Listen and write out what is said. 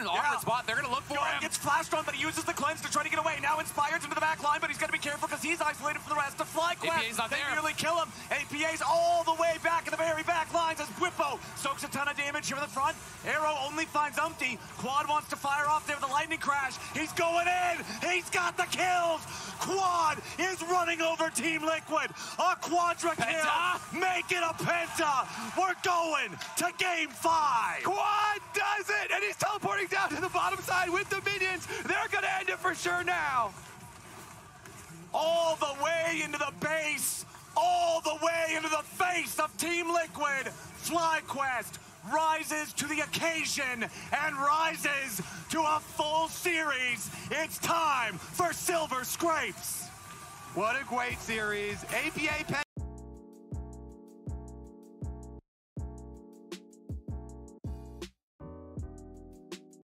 in an awkward spot. They're going to look for him. Gets flashed on, but he uses the cleanse to try to get away. Now Inspired's into the back line, but he's got to be careful because he's isolated from the rest of FlyQuest. They nearly kill him. APA's all the way back in the very back lines as Whippo soaks a ton of damage here in the front. Arrow only finds Umpty. Quad wants to fire off there with a lightning crash. He's going in. He's got the kills. Quad is running over Team Liquid. A quadra kill. Make it a penta. We're going to Game 5. Quad does it, and he's teleporting down to the bottom side with the minions. They're going to end it for sure now. All the way into the base, all the way into the face of Team Liquid. FlyQuest rises to the occasion and rises to a full series. It's time for Silver Scrapes. What a great series. APA